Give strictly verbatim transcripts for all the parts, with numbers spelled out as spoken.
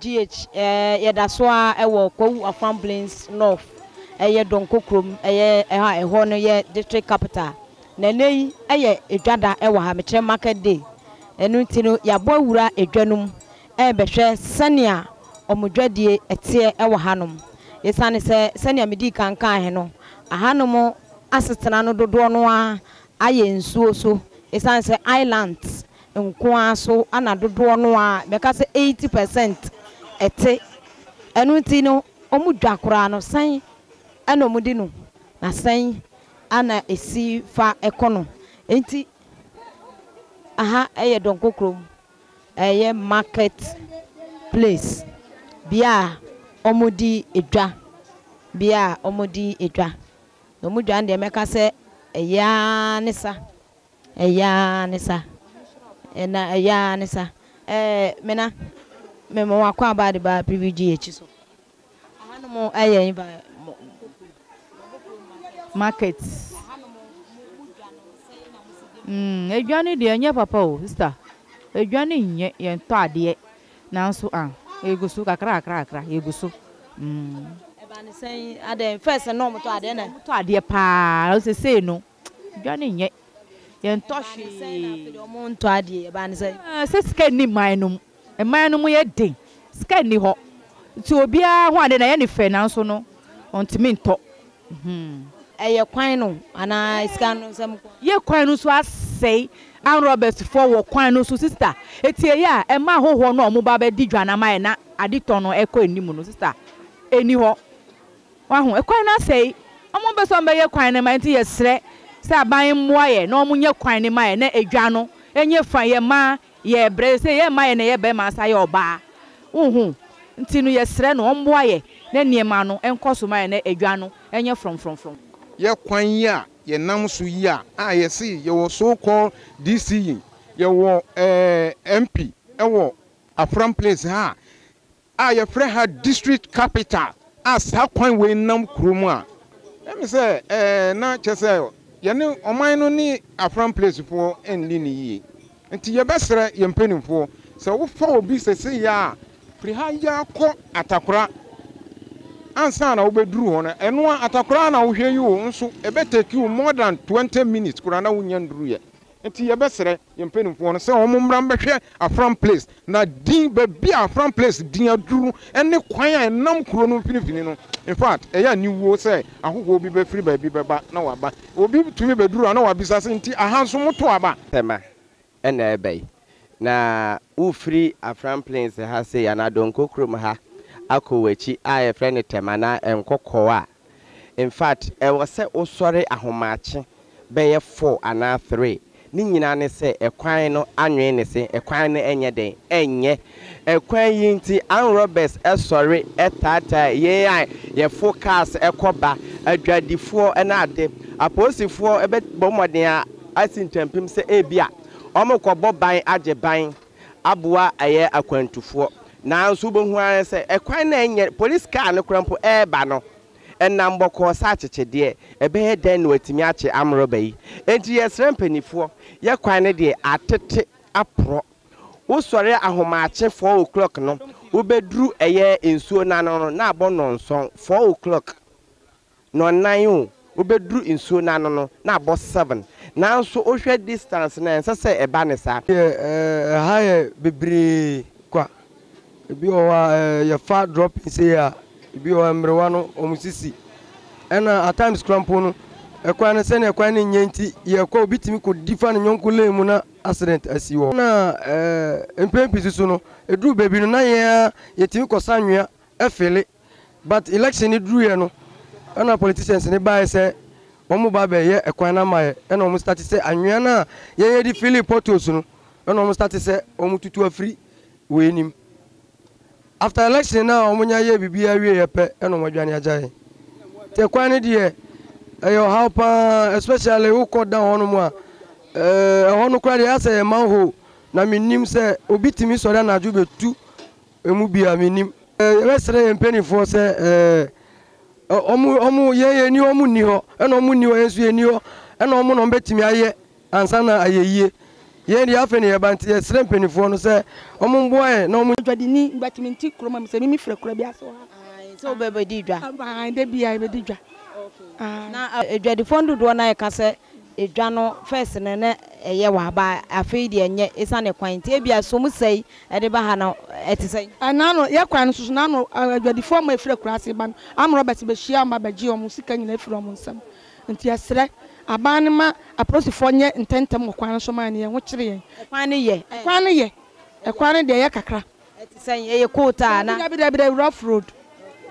PreViewGh eh yedasoa ewo kwawu Afram Plains North eye Donkorkrom eye ha eho no ye district capital na nei eye edwada ewo ha metre market day enu ntino yabo awura edwanum e behwe sania omodwadie etie ewo hanom yesane se sania medi kankan he no ahanom asetena no dodo no a aye nsuo so yesane se islands nkoa so ana dodo no a meka se eighty percent ete enu ntino omudwa kora no san ana omudi no na san ana esi fa ekono enti aha eye Donkorkrom eye market place bia omudi edwa bia omudi edwa no mudwa nde meka se eya nisa eya nisa ena eya nisa eh mena memo akwa abade ba PreViewGh so ahanu mo eye ba market mm edwane de enye papa o sister edwane nye yento ade nanso an egusu kakra kakra kakra egusu mm eba ne sen ade first no moto ade na moto ade pa o se se no edwane nye yento hwe mo nto ade eba ne sen se sika ni man no e man no ye den sika ni ho ti obi a ho ade na ye ne fe nanso no ontimi nto mhm eye kwan no ana iska no nsam ye kwan no so asei an robert for wo kwan no so sister etie ya e ma hoho no omo ba ba di dwana mai na adito no eko enimu no sister eni ho wahu e kwan na asei omo be so mbe ye kwan na mai ti ye sre se aban moa ye na omo nye kwan ni mai na edwa no enye fan ye ma ye bre se ye mai na ye be ma sa ye oba uhun ntinu ye sre no omo ye na niema no enko so mai na edwa no enye from from from ye kwan ya ye nam so yi a ye se ye wo so call D C ye wo eh M P e wo Afram Plains ha a ye frɛ ha district capital as ha kwan we nam krom a me say eh na chese ye ne oman no ni Afram Plains fo enli ni yi nti ye besrɛ ye mpanimfo se wo fa obi se se ya firi ha ya kɔ Atakora ansa na obeduru ho na eno Atakora na wo hwe yi wo nso ebeteki wo more than twenty minutes kura na wo nya nduru ye enti ye besere ye mpenimfo no se wo mmra mbehwe Afram Plains na din be bia Afram Plains din aduru ene kwan a enam kuro no mfinifini no in fact eya niwo se ahoho obi be firi ba bi beba na wa ba obi tumi beduru na wa bisase enti ahanso moto aba tema ene ebei na wo firi Afram Plains ha se ya na Donkorkrom ha akowachi aye friend temana enkokko a in fact e wo se osore ahomaache be ye four ana three ni nyina ne se ekwan no anwe ne se ekwan no enye den enye ekwan yi nti an robbers esore etata ye an ye focus ekoba adwadifo na ade aposifo ebe bomodin a asintempim se ebia omokobọ ban age ban aboa aye akwantufo na nso bo hu an se ekwan na enye police car ne krampo e ba no enam bokọ sa akekede e be he den no atimi ache amroba yi enti yesre mpanifo ye kwan ne de atete apro wo sori ahoma ache four o'clock no wo bedru eye ensuo na no na abọ no nson four o'clock no nine wo bedru ensuo na no na abọ seven na nso o hwe distance na ense se e ba ne sa eh ha ye bebre kwa ebi o wa your far drop say ya ebi o mrewa no omusisi ena at times crampo no ekwa ne se ne ekwa ne nyanti ye kwa obitimi ko difa ne nyonko lemu na accident asiwo na eh mpempi so no edru baby no na ye yetimi ko sanwa efele but election edru ye no ena politicians ne bai se omo ba be ye ekwa na ma ye ena omo start se anwa na ye ye di Philip Portos no ena omo start se omo tutu afri we nim. After election now, omunya ye bibia wie pe eno madwane ajaye. Te kwane de e yo help especially who call down hono mu a eh hono kwade asay manho na minim se obitimi sori na adwo betu emu bia minim. Eh resere empeni for se eh omu omu ye ye ni omu ni ho eno omu ni ho ensu ye ni ho eno omu no betimi aye ansa na ayeye. Ye ni afen ye banti ye srempenifo no se omumboe na omudwade ni batiminti kroma mi se mi fre kura bia so so bebe di dwa ah de bia be di dwa okay na edwade fondo do na ye ka se edwa no first ne ne eye wa ba afi de enye isa ne kwanti e bia so mu sei e de ba ha na etisei ana no ye kwan so so na no edwade fo ma fre kura se ban am robert be hia ma ba gi om sika nyina firi om nsam nti asre abanima aprosifo nye ntentem kwan so ma ne ye ho kire ye kwan ne ye kwan ne ye e kwan ne de ye kakra etisen ye kota na bi bi bi rough road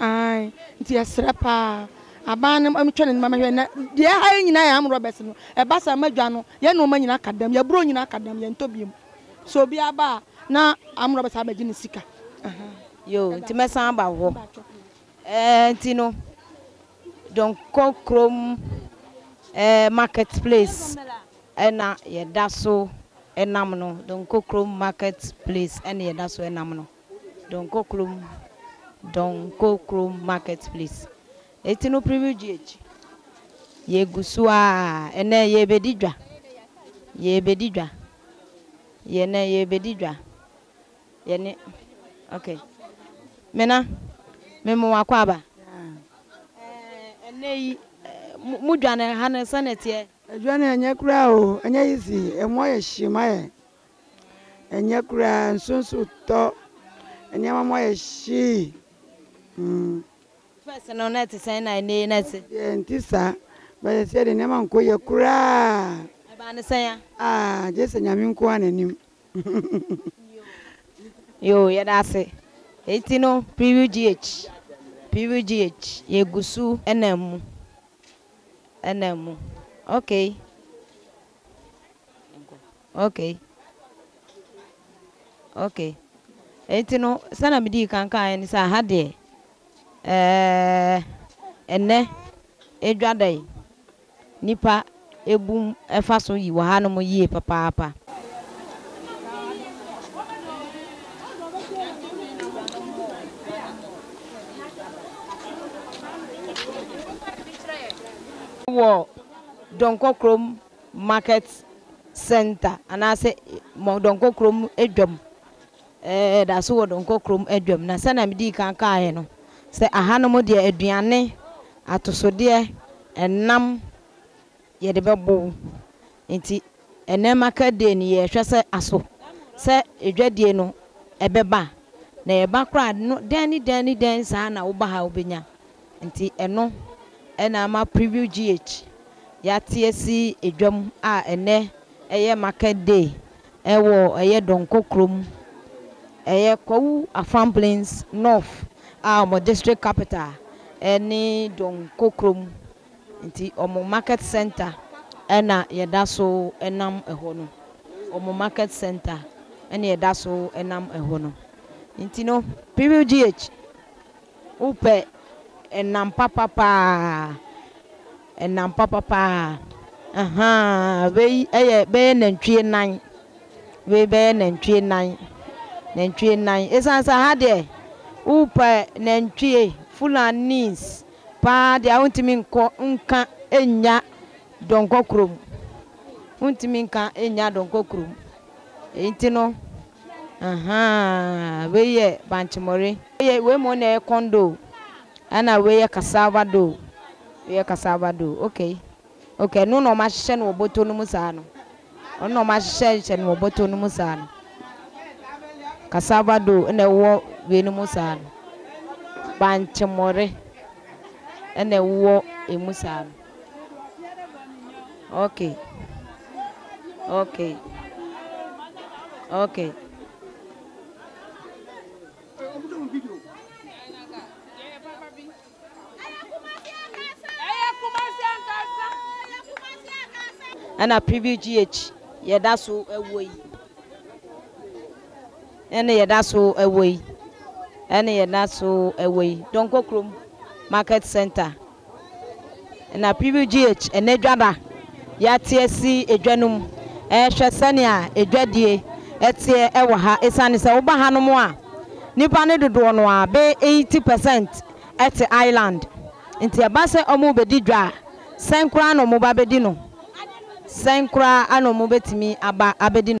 ai nti asra pa abanim amtwe ne mama hwe na de ha nyina ya am robert no e basa madwa no ye no ma nyina kadam ye bro nyina kadam ye ntobiem so bi aba na am robert abaji ne sika aha yo nti mesan ba wo eh nti no Donkorkrom eh marketplace ena yeda so enam no Donkorkrom marketplace ena yeda so enam no Donkorkrom Donkorkrom marketplace etinu PreViewGh ye gusua ena ye bedidwa ye bedidwa ye na ye bedidwa ye ne okay mena memo akwaba eh enei mudwane hane sanete adwane anya kura o anya yisi emo ye shima ye anya kura nsunsu to anya mamo ye shi mm fese no nete sai na ne nete ye ntisa ba ye se de ne ma nko ye kura ba ne san ya ah je se nyame nko ananim yo ye da se etino PreViewGh PreViewGh ye gusu enamu Enemu. Okay. Okay. Okay. Etino sana midi kanka en sa hade. Eh enne edwadai. Nipa ebum efa so yi wa hanom yie papa papa. Donkorkrom market center and I say Donkorkrom edwam eh da so Donkorkrom edwam na sana midi kan kae no se ahanomo de aduane atosode enam ye de bebo enti ene market de ni ye hwe se aso se edwadie no ebeba na eba kra no den ni den ni den sa na wo ba ha obenya enti eno ena ma PreViewGh ya tiesi edwam a ene eye market day ewo eye Donkorkrom eye kwawu Afram Plains north a mo district capital eni Donkorkrom nti omo market center ena yeda so enam eho no omo market center ena yeda so enam eho no nti no PreViewGh upe enam papa pa enam papa pa aha we eh be nantwie nan we be nantwie nan nantwie nan esansa ha de upa nantwie fulanis pa de awntimi nko nka enya Donkorkrom untimi nka enya Donkorkrom entino aha we ye banchimori we we mo na kondo ana we ye cassava do we ye cassava do okay okay no no ma hye no oboto no musa no no ma hye no oboto no musa no cassava do na wo we no musa no banchemore na wo e musa no okay okay okay and a PreViewGh yeah that's so away and yeah that's so away and yeah that's so away Donkorkrom market center and a PreViewGh and edwada ya tiesi edwanum eh hwesania edwadie etie ewo ha esane se wo ba hanom a nipa ne dodo no a be eighty percent at island nti abase omo be di dwa senkra no mo ba be di no Sankra ano mubetimi aba abedin.